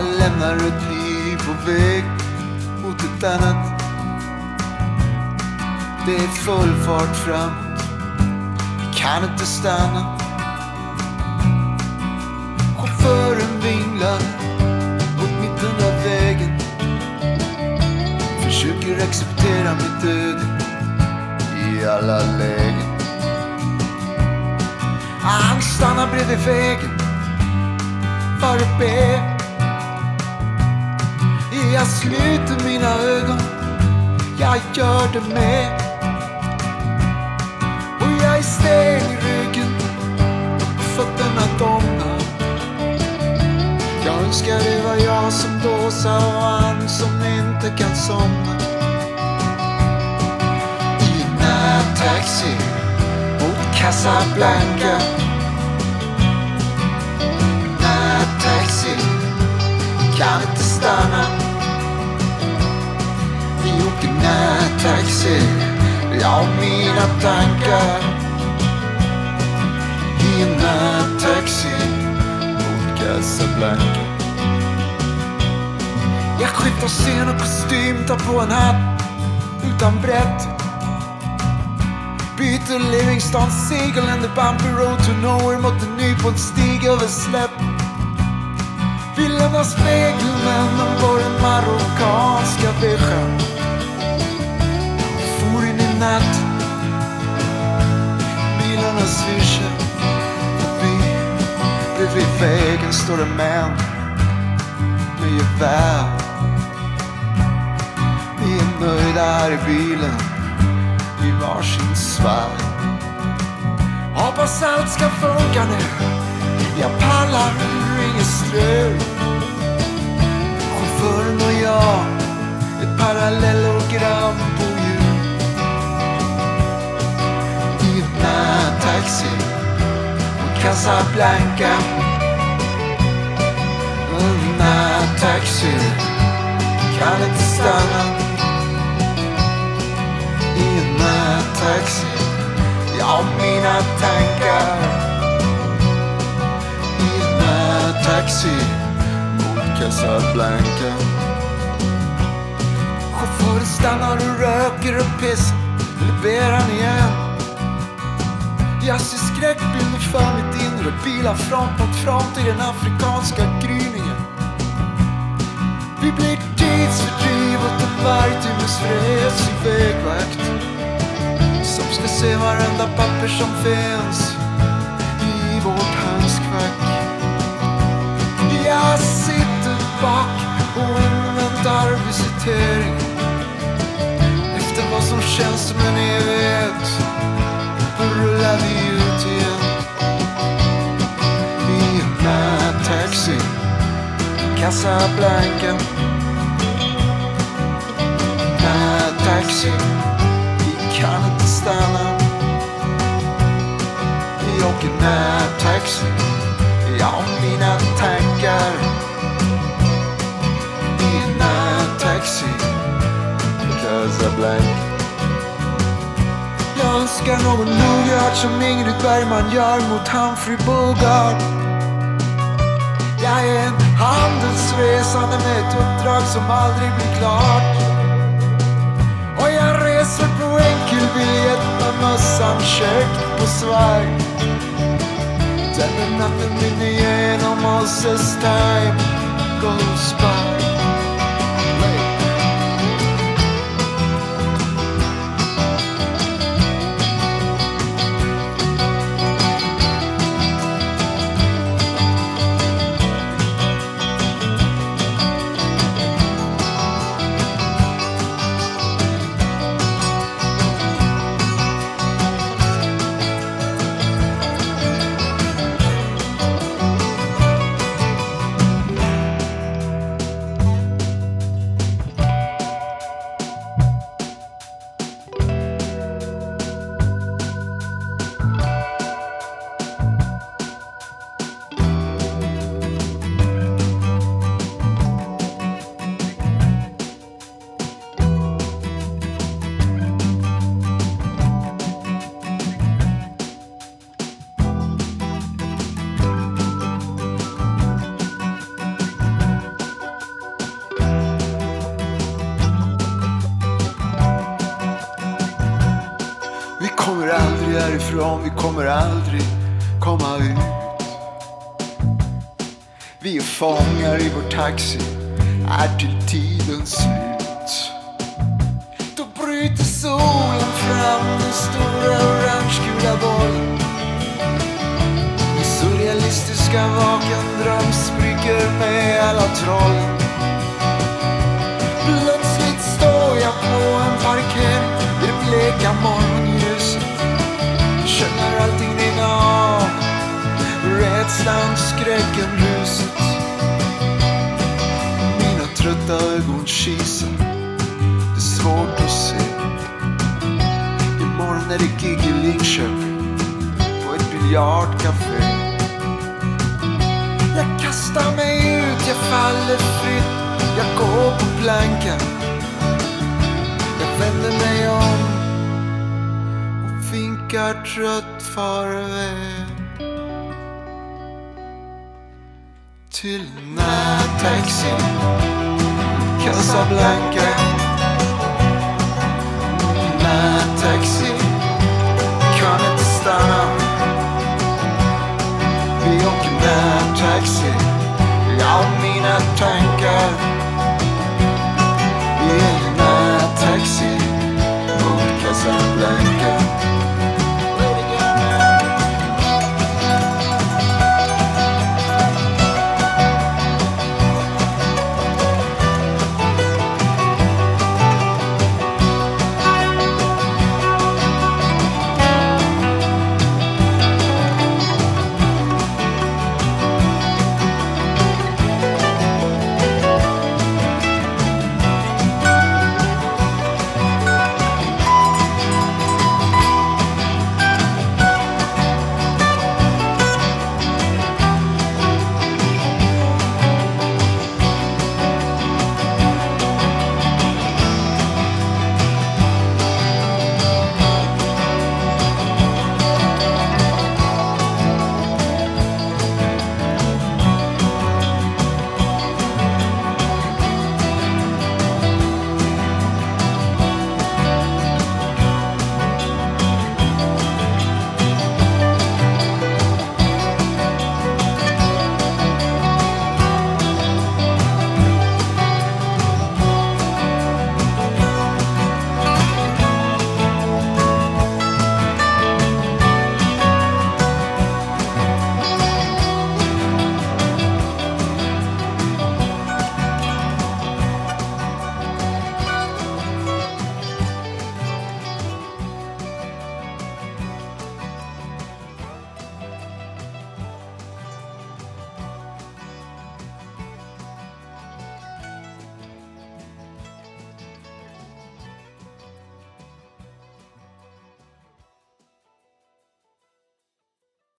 Jag lämnar ett liv på väg mot ett annat. Det är full fart fram, vi kan inte stanna. Chauffören vinglar mot mitten av vägen. Försöker acceptera mitt död i alla lägen. Han stannar bredvid vägen för att be. Jag sluter mina ögon, jag gör det med. Och jag är stel i ryggen, fötterna domnar. Jag önskar det var jag som då sa och han som inte kan somna. I en närtaxi mot Casablanca. Närtaxi kan inte stanna. Taxi, jag och mina tankar. I en nattaxi mot Casablanca. Jag skiftar scen och kostym, tar på en hatt utan brett. Byter Livingston seagull and the bumpy road to nowhere mot en ny på en stig över släpp. Vi lämnar spegeln ombord den marockanska vischan. Natt, bilarna svischar förbi. Bredvid vägen står en man med gevär. Vi är nöjda här i bilen i varsin svär. Hoppas allt ska funka nu, jag pallar inget strul. Chauffören och jag, ett parallellogram på jul. Taxi mot Casablanca. Taxi kan inte stanna. I en taxi, jag och mina tankar. I en taxi mot Casablanca. Chauffören stannar och röker och piss. Nu ber han igen. Jag ser skräckbilder för mitt inre. Bilar front mot front i den afrikanska gryningen. Vi blir tidsfördriv åt en vargtimesfräs i vägvakt som ska se varenda papper som finns i vårt handskvack. Jag sitter bak och inväntar visitering efter vad som känns som en evighet. Rullar vi ut igen i en nattaxi i Casablanca. Nattaxi, vi kan inte stanna. Vi åker nattaxi, jag och mina tankar. I en nattaxi i Casablanca. Jag önskar någon lugart som Ingrid Bergman gör mot Humphrey Bogart. Jag är en handelsresande med ett uppdrag som aldrig blir klart. Och jag reser på enkelbiljett med mössan kökt på svaj. Denna natten minner igenom oss as time goes by. härifrån, vi kommer aldrig komma ut. Vi är fångar i vår taxi, är till tidens slut. Då bryter solen fram, den stora orangegula bollen. Den surrealistiska vaken dröm spricker med alla trollen. Plötsligt står jag på en parkering i det bleka morgonljuset. Känner allting rinna av, rädslan, skräcken, ruset. Mina trötta ögon kisar, det är svårt att se. Imorgon är det gig i Linköping på ett biljardcafé. Jag kastar mig ut, jag faller fritt, jag går på plankan. Jag vänder mig om och vinkar trött farväl till närtaxin Casablanca. Närtaxin kan inte stanna. Vi åker närtaxin, jag och mina tankar. Vi är närtaxin mot Casablanca.